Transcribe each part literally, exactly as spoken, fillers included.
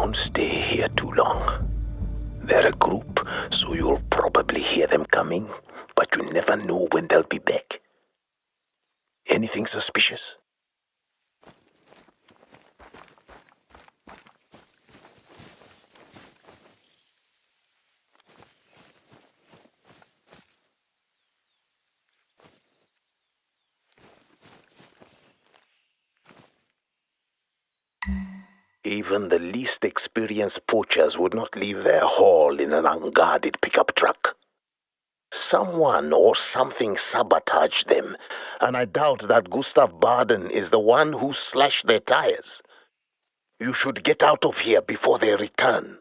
don't stay here too long. They're a group, so you'll probably hear them coming, but you never know when they'll be back. Anything suspicious? Even the least experienced poachers would not leave their haul in an unguarded pickup truck. Someone or something sabotaged them, and I doubt that Gustav Baden is the one who slashed their tires. You should get out of here before they return.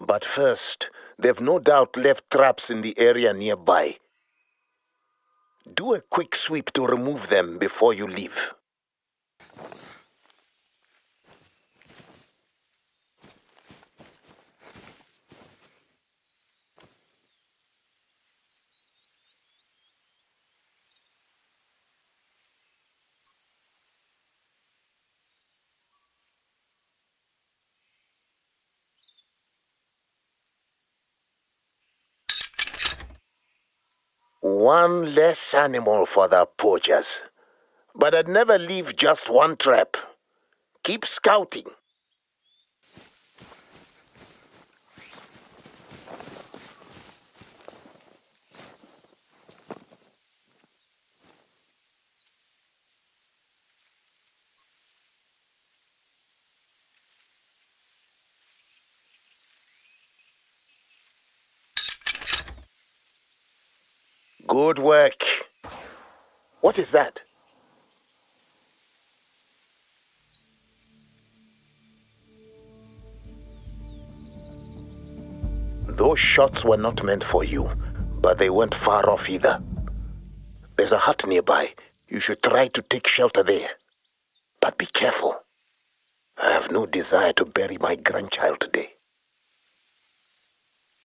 But first, they've no doubt left traps in the area nearby. Do a quick sweep to remove them before you leave. One less animal for the poachers. But I'd never leave just one trap. Keep scouting. Good work. What is that? Those shots were not meant for you, but they weren't far off either. There's a hut nearby. You should try to take shelter there. But be careful. I have no desire to bury my grandchild today.